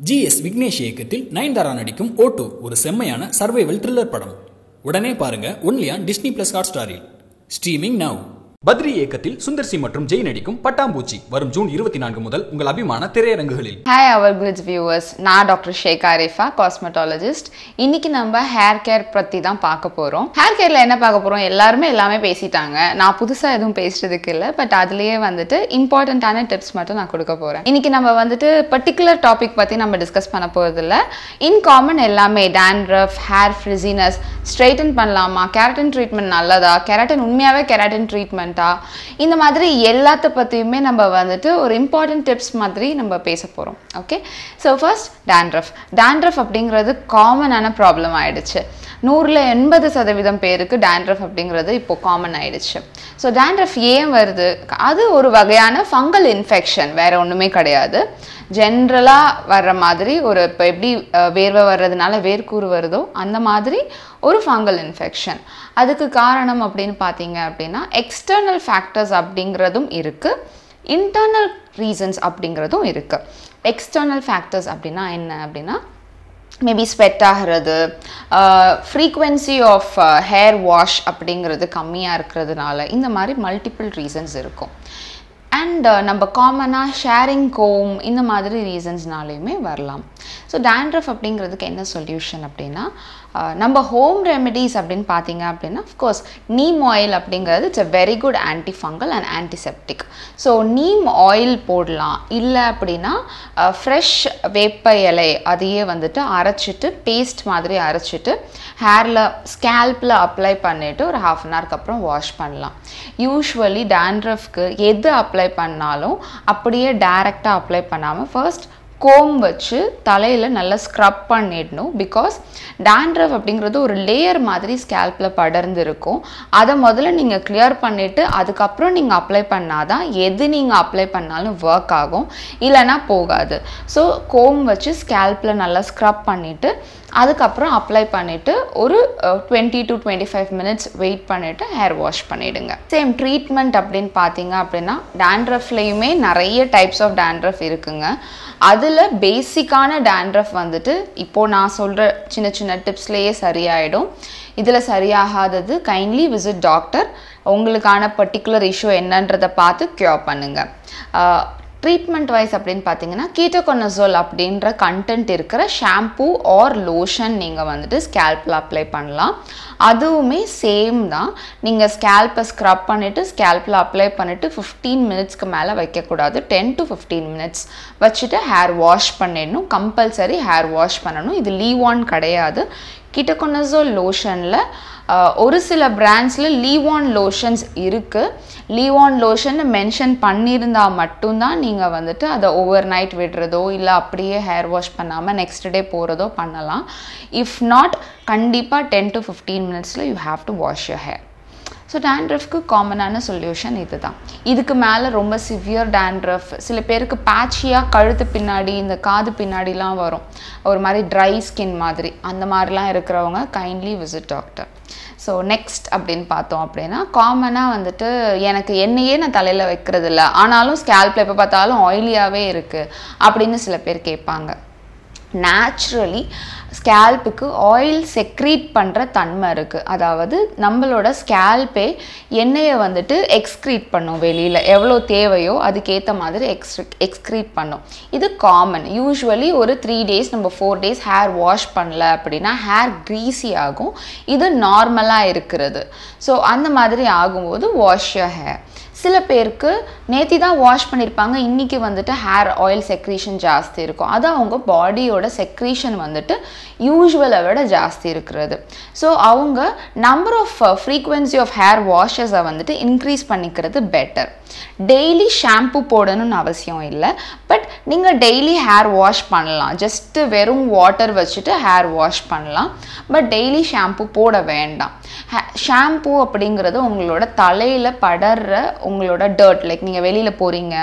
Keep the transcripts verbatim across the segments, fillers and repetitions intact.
G S. Vignesh Ekathil, Aranadikum O two, ஒரு செம்மையான survival thriller படம். உடனே பாருங்க, only on Disney Plus Hotstar. Streaming now. Badriyekatil, Sundar Simatum, Jaya Nadikum, Pattampoochi, varum June twenty-fourth முதல் உங்கள் அபிமான திரையரங்குகளில். Hi Avalglitz viewers, நான் Doctor Sheikh Arifa, cosmetologist. இன்னைக்கு நம்ம hair care பத்தி தான் பார்க்க போறோம். Hair careல என்ன பார்க்க போறோம்? எல்லாரும் எல்லாமே பேசிட்டாங்க. நான் புதுசா எதுவும் பேசிறதுக்கு இல்ல, பட் அதுலயே வந்துட்டு important ஆன tips மட்டும் நான் கொடுக்க போறேன். இன்னைக்கு நம்ம வந்துட்டு particular topic பத்தி நம்ம டிஸ்கஸ் பண்ண போறது இல்ல. In common எல்லாமே dandruff, hair frizziness, straighten பண்ணலாமா, keratin treatment நல்லதா, keratin உண்மையாவே keratin treatment இந்த மாதிரி எல்லாத்த பத்தியுமே நம்ம வந்துட்டு ஒரு important tips மாதிரி நம்ம பேசப் போறோம். Okay? So first, dandruff. Dandruff அப்படிங்கிறது common ஆன problem ஆயிடுச்சு. நூறுல எண்பது சதவீதம் பேருக்கு dandruff அப்படிங்கிறது இப்போ common ஆயிடுச்சு. So dandruff ஏன் வருது? அது ஒரு வகையான fungal infection, வேற ஒண்ணுமே கிடையாது. ஜெனரலா வர்ற மாதிரி ஒரு இப்ப எப்படி வேர்வை வர்றதுனால வேர்க்கூறு வருதோ அந்த மாதிரி ஒரு fungal infection. அதுக்கு காரணம் அப்படினு பாத்தீங்க அப்படினா external factors அப்படிங்கறதும் இருக்கு, internal reasons அப்படிங்கறதும் இருக்கு. External factors அப்படினா என்ன அப்படினா maybe sweat ஆகிறது, frequency of hair wash அப்படிங்கறது கம்மியா இருக்குதுனால இந்த மாதிரி multiple reasons இருக்கும். And uh, number common ah sharing comb indha madri reasons naleyume varalam. So dandruff apdingiradhukku enna solution appadina uh, number home remedies apdin pathinga appadina of course neem oil apdingiradhu it's a very good antifungal and antiseptic. So neem oil podla illa appadina uh, fresh veppa elai adhiye vandittu arachittu paste madri arachittu hair la scalp la apply pannittu or half an hour ku appuram wash pannalam. Usually dandruff ku edhu apply பண்ணாலும் அப்படியே டைரக்ட்டா apply பண்ணாம first Kom வச்சு தலையில நல்லா scrub பண்ணிடணும். Because dandruff அப்படிங்கிறது ஒரு லேயர் மாதிரி ஸ்கேல்ப்ல படர்ந்து இருக்கும். அத முதல்ல நீங்க கிளியர் பண்ணிட்டு அதுக்கு அப்புறம் நீங்க அப்ளை பண்ணாதான் எது நீங்க அப்ளை பண்ணாலும் வர்க் ஆகும், இல்லனா போகாது. சோ கோம் வச்சு ஸ்கேல்ப்ல நல்லா ஸ்க்ரப் பண்ணிட்டு அதுக்கு அப்புறம் அப்ளை பண்ணிட்டு ஒரு twenty to twenty-five minutes wait பண்ணிட்டு ஹேர் வாஷ் பண்ணிடுங்க. சேம் ட்ரீட்மென்ட் அப்படினு பாத்தீங்க அப்படினா dandruffலயுமே நிறைய டைப்ஸ் ஆஃப் dandruff இருக்குங்க. அதுல பேசிக்கான dandruff வந்துட்டு இப்போ நான் சொல்ற சின்ன சின்ன டிப்ஸ்லயே சரியாயிடும். இதுல சரியாகாதது kindly visit doctor, உங்களுக்கான particular issue என்னன்றதை பார்த்து cure பண்ணுங்க. Treatment wise அப்படினு பாத்தீங்கன்னா ketoconazole அப்படிங்கற கண்டென்ட் இருக்கிற ஷாம்பு ஆர் லோஷன் நீங்க வந்துட்டு ஸ்கேல்ப்ல அப்ளை பண்ணலாம். அதுவுமே சேம் தான், நீங்க ஸ்கேல்ப்பை ஸ்க்ரப் பண்ணிட்டு ஸ்கேல்ப்ல அப்ளை பண்ணிட்டு fifteen minutesக்கு மேல வைக்க கூடாது. ten to fifteen minutes வச்சிட்டு ஹேர் வாஷ் பண்ணிடணும். கம்பல்சரி ஹேர் வாஷ் பண்ணனும். இது லீவ் ஆன் கிடையாது. ketoconazole lotionல ஒரு சில பிராண்ட்ஸ்ல லீவ் ஆன் லோஷன்ஸ் இருக்கு. லீவ் ஆன் லோஷன் மென்ஷன் பண்ணியிருந்தா மட்டும்தான் நீங்க வந்துட்டு அதை ஓவர் நைட் விடுறதோ இல்லை அப்படியே ஹேர் வாஷ் பண்ணாம நெக்ஸ்ட் டே போறதோ பண்ணலாம். இஃப் நாட் கண்டிப்பா டென் டு ஃபிஃப்டீன் மினிட்ஸ்ல you have to wash your hair. So dandruffக்கு காமனான சொல்யூஷன் இது தான். இதுக்கு மேலே ரொம்ப சிவியர் dandruff, சில பேருக்கு பேட்சியாக கழுத்து பின்னாடி இந்த காது பின்னாடிலாம் வரும், ஒரு மாதிரி ட்ரை ஸ்கின் மாதிரி, அந்த மாதிரிலாம் இருக்கிறவங்க kindly visit doctor. So next அப்படின்னு பார்த்தோம் அப்படின்னா காமனாக வந்துட்டு எனக்கு என்னையே நான் தலையில் வைக்கிறது இல்லை, ஆனாலும் ஸ்கேல்ப்ல எப்போ பார்த்தாலும் ஆயிலியாகவே இருக்குது அப்படின்னு சில பேர் கேட்பாங்க. நேச்சுரலி ஸ்கேல்ப்புக்கு ஆயில் செக்ரீட் பண்ணுற தன்மை இருக்குது. அதாவது நம்மளோட ஸ்கேல்பே எண்ணெயை வந்துட்டு எக்ஸ்க்ரீட் பண்ணும். வெளியில் எவ்வளோ தேவையோ அதுக்கேற்ற மாதிரி எக்ஸ்க்ரீ எக்ஸ்க்ரீட் பண்ணும். இது காமன். யூஸ்வலி ஒரு த்ரீ டேஸ் நம்ம ஃபோர் டேஸ் ஹேர் வாஷ் பண்ணல அப்படின்னா ஹேர் க்ரீஸி ஆகும். இது நார்மலாக இருக்கிறது. ஸோ அந்த மாதிரி ஆகும்போது வாஷ் யுவர் ஹேர். சில பேருக்கு நேத்தி தான் வாஷ் பண்ணியிருப்பாங்க, இன்றைக்கி வந்துட்டு ஹேர் ஆயில் செக்ரீஷன் ஜாஸ்தி இருக்கும். அது அவங்க பாடியோட செக்ரீஷன் வந்துட்டு யூஸ்வலை விட ஜாஸ்தி இருக்கிறது. ஸோ அவங்க number of frequency of hair வாஷஸை வந்துட்டு இன்க்ரீஸ் பண்ணிக்கிறது பெட்டர். டெய்லி ஷாம்பு போடணும்னு அவசியம் இல்லை, பட் நீங்கள் டெய்லி ஹேர் வாஷ் பண்ணலாம். ஜஸ்ட்டு வெறும் வாட்டர் வச்சுட்டு ஹேர் வாஷ் பண்ணலாம். பட் டெய்லி ஷாம்பு போட வேண்டாம். ஷாம்பு அப்படிங்கிறது உங்களோட தலையில் படர்ற உங்களோட டர்ட், லைக் நீங்கள் வெளியில் போகிறீங்க,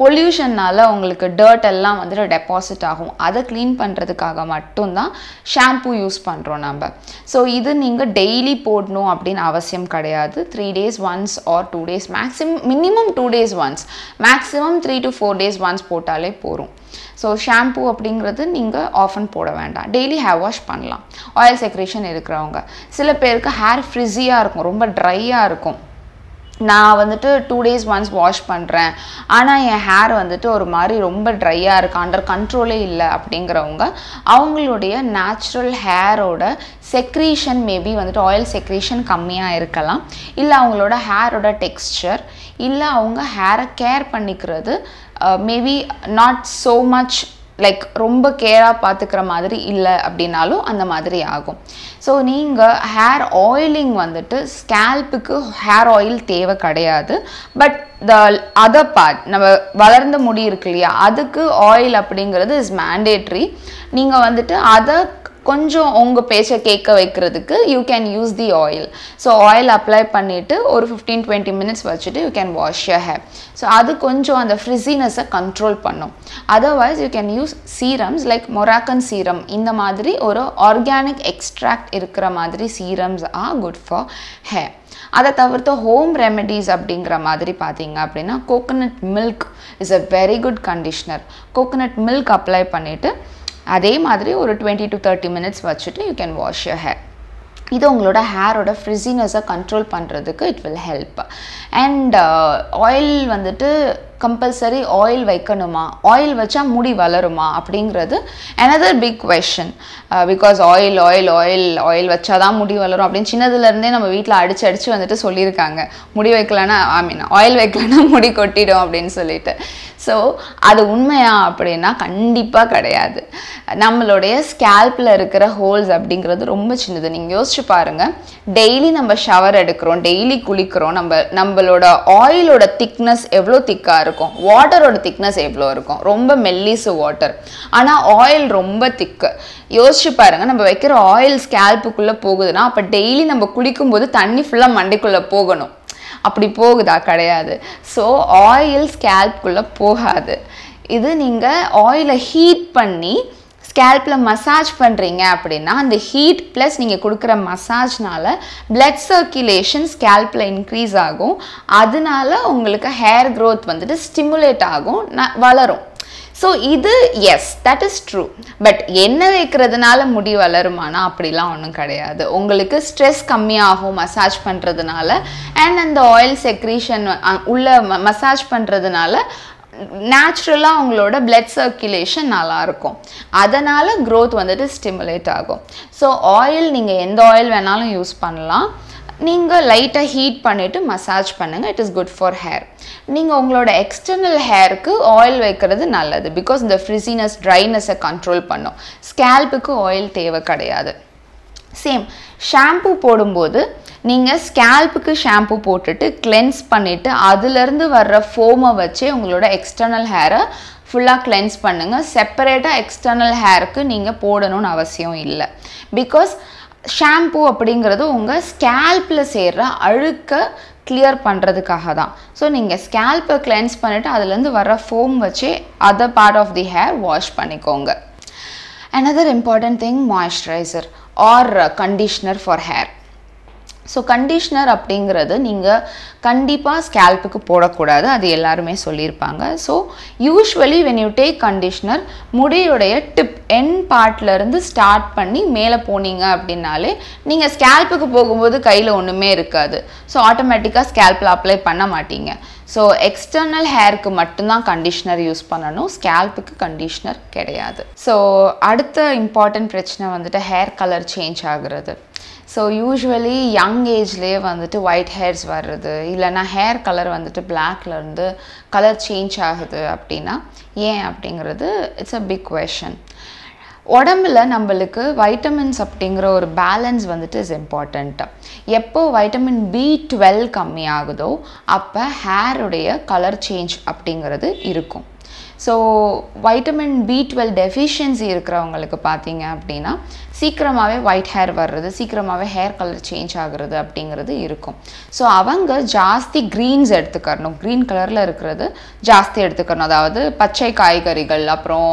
பொல்யூஷன்னால் உங்களுக்கு டர்ட் எல்லாம் வந்துட்டு டெபாசிட் ஆகும். அதை க்ளீன் பண்ணுறதுக்காக மட்டும்தான் ஷாம்பு யூஸ் பண்ணுறோம் நம்ம. ஸோ இது நீங்கள் டெய்லி போடணும் அப்படின்னு அவசியம் கிடையாது. Three days once or two days maximum minimum two days once maximum three to four days once போட்டாலே போதும். porum. So shampoo அப்படிங்கிறது நீங்க often போட வேண்டாம். Daily hair wash பண்ணலாம். Oil secretion இருக்குறவங்க. சில பேருக்கு hair frizzy ஆ இருக்கும், ரொம்ப dry ஆ இருக்கும். நான் வந்துட்டு two days once wash பண்றேன். ஆனா என் hair வந்துட்டு ஒரு மாதிரி ரொம்ப dry ஆ இருக்கு, under control ஏ இல்ல அப்படிங்கறவங்க அவங்களுடைய natural hair ஓட secretion maybe வந்துட்டு oil secretion கம்மியா இருக்கலாம். இல்ல அவங்களோட hair ஓட texture இல்ல அவங்க hair care பண்ணிக்கிறது maybe not so much like romba care ah paathukra maadhiri illa appadinalo andha maadhiri agum so neenga hair oiling vandittu scalp ku hair oil theva kadiyadu but the other part nama valarnda mudi irukliya adukku oil appingiradhu is mandatory neenga vandittu adha konjam unga pecha kekka vekkiradhukku you can use the oil so oil apply pannittu or fifteen to twenty minutes vachittu you can wash your hair so adu konjam and the frizziness ah control pannum otherwise you can use serums like Moroccan serum indha madiri or organic extract irukra madiri serums are good for hair ada tavartha home remedies abdingra madiri pathinga appadina coconut milk is a very good conditioner coconut milk apply pannittu அதே மாதிரி ஒரு twenty to thirty minutes வச்சிட்டு you can wash your hair. இது உங்களோட hair ஓட frizziness-ஐ control பண்றதுக்கு it will help. And uh, oil வந்துட்டு compulsory oil வைக்கணுமா? Oil வச்சா முடி வளருமா அப்படிங்கிறது another big question. Uh, because oil oil oil oil வச்சா தான் முடி வளரும் அப்படி சின்னதுல இருந்தே நம்ம வீட்ல அடிச்சு அடிச்சு வந்துட்டு சொல்லிருக்காங்க. முடி வைக்கலனா I mean oil வைக்கலனா முடி கொட்டிடும் அப்படினு சொல்லிட்டு. So அது உண்மையா அப்படினா கண்டிப்பா கிடையாது. நம்மளுடைய scalpல இருக்கிற holes அப்படிங்கிறது ரொம்ப சின்னது. நீங்க யோசிச்சு பாருங்க. டெய்லி நம்ம ஷவர் எடுக்கறோம், டெய்லி குளிக்கறோம். நம்ம நம்மளோட oil-ஓட thickness எவ்வளவு thick-ஆ இருக்கும் வாட்டரோட thickness எவ்வளவு இருக்கும் ரொம்ப மெல்லிஸ் வாட்டர் ஆனா ஆயில் ரொம்ப திக் யோசிச்சு பாருங்க நம்ம வைக்கிற ஆயில் ஸ்கேல்புக்குள்ள போகுதுனா அப்ப டெய்லி நம்ம குளிக்கும்போது தண்ணி ஃபுல்லா மண்டைக்குள்ள போகணும் அப்படி போகுதா கிடையாது சோ ஆயில் ஸ்கேல்புக்குள்ள போகாது இது நீங்க ஆயிலை ஹீட் பண்ணி scalpல மசாஜ் பண்றீங்க அப்படினா அந்த ஹீட் ப்ளஸ் நீங்க கொடுக்கிற மசாஜ்னால blood circulation scalpல இன்கிரீஸ் ஆகும் அதனால உங்களுக்கு hair growth வந்துட்டு ஸ்டிமுலேட் ஆகும் வளரும் so இது yes that is true but என்ன வைக்கிறதுனால முடி வளருமானா அப்படிலாம் ஒண்ணும் கிடையாது உங்களுக்கு stress கம்மியாகும் மசாஜ் பண்றதுனால and அந்த oil secretion உள்ள மசாஜ் பண்றதுனால naturally அவங்களோட blood circulation நல்லா இருக்கும் அதனால growth வந்துட்டு stimulate ஆகும் so oil நீங்க எந்த oil வேணாலும் யூஸ் பண்ணலாம் நீங்க லைட்டா ஹீட் பண்ணிட்டு மசாஜ் பண்ணுங்க it is good for hair நீங்க உங்களோட external hair க்கு oil வைக்கிறது நல்லது because the frizziness dryness I control பண்ணும் scalp க்கு oil தேவை கிடையாது same shampoo போடும்போது நீங்க ஸ்கேல்புக்கு ஷாம்பு போட்டுட்டு கிளென்ஸ் பண்ணிட்டு அதில இருந்து வர்ற ஃபோமை வச்சு உங்களோட எக்ஸ்டர்னல் ஹேரை ஃபுல்லா கிளென்ஸ் பண்ணுங்க செப்பரேட்டா எக்ஸ்டர்னல் ஹேருக்கு நீங்க போடணும்னு அவசியம் இல்ல because ஷாம்பு அப்படிங்கிறது உங்க ஸ்கேல்ப்ல சேர அழுக்க கிளியர் பண்றதுக்காக தான் சோ நீங்க ஸ்கேல்பை கிளென்ஸ் பண்ணிட்டு அதில இருந்து வர்ற ஃபோம் வச்சு other part of the hair wash பண்ணிக்கோங்க another important thing moisturizer or conditioner for hair so conditioner அப்படிங்கிறது நீங்க கண்டிப்பா ஸ்கேல்புக்கு போட கூடாது அது எல்லாரும் சொல்லிருப்பாங்க so usually when you take conditioner முடியோட டிப் end partல இருந்து ஸ்டார்ட் பண்ணி மேலே போனீங்க அப்படினாலே நீங்க ஸ்கேல்புக்கு போகும்போது கையில ஒண்ணுமே இருக்காது so automatically scalpல அப்ளை பண்ண மாட்டீங்க so external hair க்கு மட்டும் தான் conditioner யூஸ் பண்ணனும் scalpக்கு conditioner கிடையாது so அடுத்த important பிரச்சனை வந்துட்டு hair color change ஆகிறது so usually young age le vandu white hairs varudhu illana hair color vandu black la irundhu color change agudhu appadina yen apdingiradhu it's a big question உடம்புல நம்மளுக்கு vitamins அப்படிங்கற ஒரு balance வந்துட்டு is important எப்போ vitamin B twelve கம்மி ஆகுதோ அப்ப hair உடைய கலர் சேஞ்ச் அப்படிங்கிறது இருக்கும் so vitamin B twelve deficiency இருக்குறவங்களுக்கு பாத்தீங்க அப்படினா சீக்கிரமாவே white hair வர்றது சீக்கிரமாவே hair color change ஆகிறது அப்படிங்கிறது இருக்கும் சோ அவங்க ಜಾಸ್ತಿ greens எடுத்துக்கறணும் green கலர்ல இருக்குது ಜಾಸ್ತಿ எடுத்துக்கறணும் அதாவது பச்சை காய்கறிகள் அப்புறம்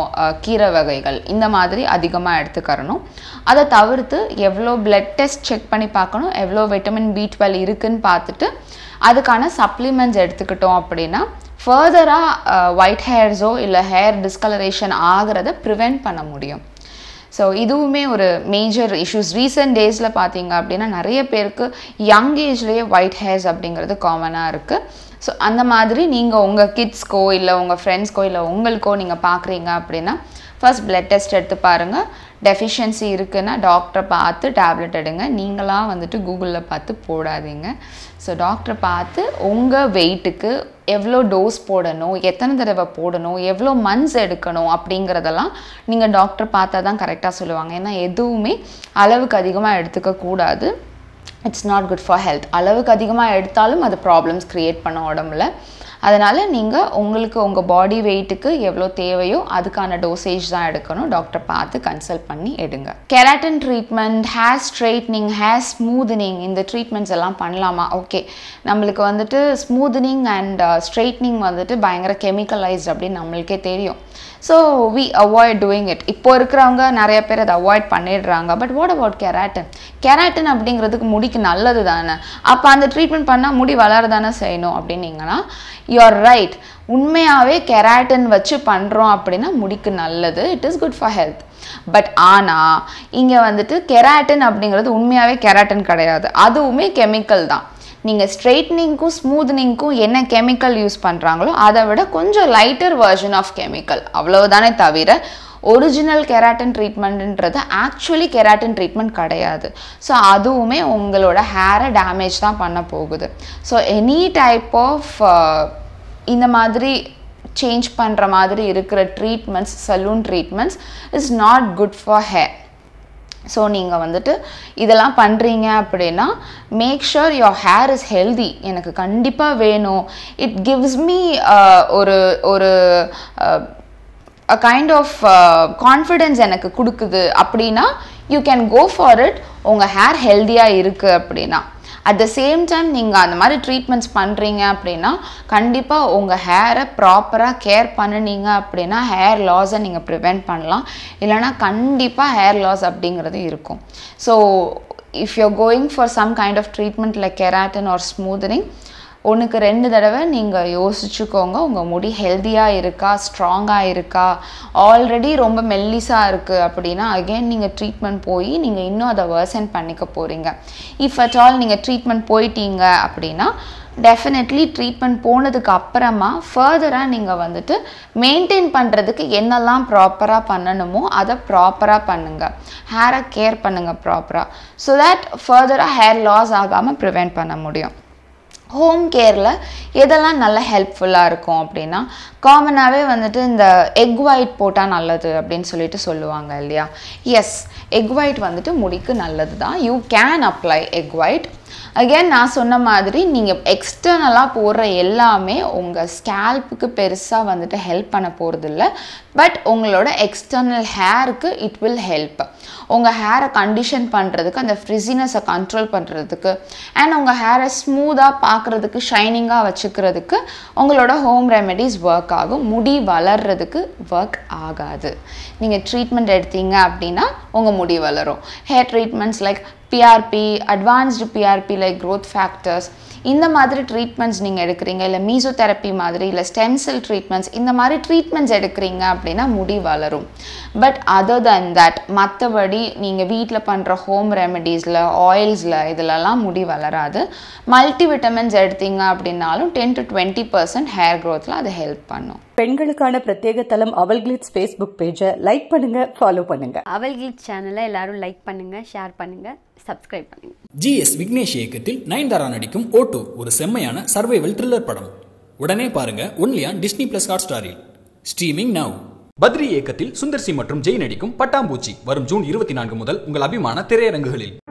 கீரை வகைகள் இந்த மாதிரி அதிகமா எடுத்துக்கறணும் அத தவிர்த்து எவ்ளோ blood test check பண்ணி பார்க்கணும் எவ்ளோ வைட்டமின் B twelve இருக்குன்னு பார்த்துட்டு அதுக்கான சப்ளிமெண்ட்ஸ் எடுத்துக்கிட்டோம் அப்படினா further uh, white hairs or hair discoloration prevent panna mudiyum. So, this is major issues. Recent days, there are young age white hairs common. So, if you have your kids, your friends, or your first blood test, deficiency, doctor path, tablet, you can Google. So, doctor path, your weight, how dose podano, எத்தனை தடவை போடணும், எவ்ளோ months எடுக்கணும் அப்படிங்கறதெல்லாம் நீங்க doctor பார்த்தா தான் கரெக்ட்டா சொல்லுவாங்க. ஏன்னா எதுவுமே அளவுக்கு அதிகமா எடுத்துக்க கூடாது. It's not good for health. அளவுக்கு அதிகமா எடுத்தாலும் அது problems create பண்ண உடம்புல. அதனால நீங்க உங்களுக்கு உங்க body weightக்கு எவ்ளோ தேவையோ அதுக்கான dosage தான் எடுக்கணும். டாக்டர் பார்த்து கன்சல்ட் பண்ணி எடுங்க. Keratin treatment, hair straightening, hair smoothening இந்த ட்ரீட்மென்ட்ஸ் எல்லாம் பண்ணலாமா? ஓகே. நமக்கு வந்துட்டு smoothening and straightening வந்துட்டு பயங்கர chemicalized அப்படி நமக்கே தெரியும். So we avoid doing it. இப்போ இருக்குறவங்க நிறைய பேர் அத அவாய்ட் பண்ணிடுறாங்க. But what about keratin? Keratin அப்படிங்கிறதுக்கு முடிக்கு நல்லது தானே. அப்ப அந்த ட்ரீட்மென்ட் பண்ணா முடி வளரதானே செய்யணும் அப்படிங்கனா you are right. உண்மையாவே keratin வச்சு பண்றோம் அப்படினா முடிக்கு நல்லது. It is good for health. But ஆனா இங்க வந்துட்டு keratin அப்படிங்கிறது உண்மையாவே keratin கிடையாது. அதுவுமே கெமிக்கல் தான். நீங்க straightening க்கு smoothening க்கு என்ன chemical யூஸ் பண்றாங்களோ அதை விட கொஞ்சம் lighter version of chemical அவ்வளவுதானே தவிர original keratin treatmentன்றது actually keratin treatment கிடையாது. So அதுவுமே உங்களோட hair damage தான் பண்ண போகுது. So any type of uh, இந்த மாதிரி change பண்ற மாதிரி இருக்கிற treatments, saloon treatments is not good for hair. So, நீங்க வந்துட்டு இதெல்லாம் பண்றீங்க அப்படினா make sure your hair is healthy. எனக்கு கண்டிப்பா வேணும். It gives me ஒரு ஒரு a kind of uh, confidence எனக்கு கொடுக்குது அப்படினா you can go for it. உங்க hair healthy-ஆ இருக்கு அப்படினா at the same time நீங்க அந்த மாதிரி ட்ரீட்மென்ட்ஸ் பண்றீங்க அப்படினா கண்டிப்பா உங்க ஹேரை ப்ராப்பரா கேர் பண்ணீங்க அப்படினா ஹேர் லாஸ் நீங்க பிரிவென்ட் பண்ணலாம். இல்லனா கண்டிப்பா ஹேர் லாஸ் அப்படிங்கிறது இருக்கும். So if you are going for some kind of treatment like keratin or smoothening, ஒண்ணுக்கு ரெண்டு தடவை நீங்க யோசிச்சுக்கோங்க. உங்க முடி ஹெல்தியா இருக்கா, ஸ்ட்ராங்கா இருக்கா, ஆல்ரெடி ரொம்ப மெல்லிசா இருக்கு அப்படினா again நீங்க ட்ரீட்மென்ட் போய் நீங்க இன்னும் அத வர்சன் பண்ணிக்க போறீங்க. If at all நீங்க ட்ரீட்மென்ட் போய்ட்டீங்க அப்படினா definitely treatment போனதுக்கு அப்புறமா further-ஆ நீங்க வந்துட்டு maintain பண்றதுக்கு என்னெல்லாம் ப்ராப்பரா பண்ணணுமோ அத ப்ராப்பரா பண்ணுங்க. hair care பண்ணுங்க ப்ராப்பரா so that further-ஆ hair loss ஆகாம prevent பண்ண முடியும். Home care la edala nalla helpful ah irukum appadina common ave vandu inda egg white pota nalladhu appdin solittu solluvanga illaya. Yes, egg white vandu mudikku nalladhu da. You can apply egg white. Again na sonna madiri neenga external ah podra ellame unga scalp ku perusa vandu help panna poradilla, but ungaloda external hair ku it will help. Unga hair condition pandradhukku and frizziness ah control pandradhukku and unga hair smooth ah paakradhukku shining ah vechukradhukku ungaloda home remedies work agum. Mudi valarradhukku work agadu. Neenga treatment eduthinga appadina unga mudi valarum. Hair treatments like P R P, advanced P R P like growth factors, இந்த மாதிரி ட்ரீட்மென்ட்ஸ் நீங்க எடுக்கறீங்க, இல்ல mesotherapy மாதிரி, இல்ல stem cell treatments, இந்த மாதிரி ட்ரீட்மென்ட்ஸ் எடுக்கறீங்க அப்படினா முடி வளரும். But other than that மத்தபடி நீங்க வீட்ல பண்ற ஹோம் ரெமெடிஸ்ல, ஆயில்ஸ்ல இதெல்லாம் முடி வளராது. மல்டி விட்டமின்ஸ் எடுத்தீங்க அப்படினாலும் ten to twenty percent hair growthல அது ஹெல்ப் பண்ணும். பெண்களுக்கான பிரத்யேக தளம் அவல்கிளிட்ஸ் Facebook page-ஐ லைக் பண்ணுங்க, ஃபாலோ பண்ணுங்க. அவல்கிளிட்ஸ் சேனலை எல்லாரும் லைக் பண்ணுங்க, ஷேர் பண்ணுங்க, சப்ஸ்கிரைப் பண்ணுங்க. G S Vignesh ஏகத்தில் Aranadikum O two ஒரு செம்மையான சர்வைவல் த்ரில்லர் படம். உடனே பாருங்க only on Disney Plus Hotstar. Streaming now. பத்ரியேகத்தில் Sundar சிமாtum மற்றும் ஜெய நடிக்கும் பட்டாம்பூச்சி வரும் ஜூன் இருபத்தி நான்கு முதல் உங்கள் அபிமான திரையரங்குகளில்.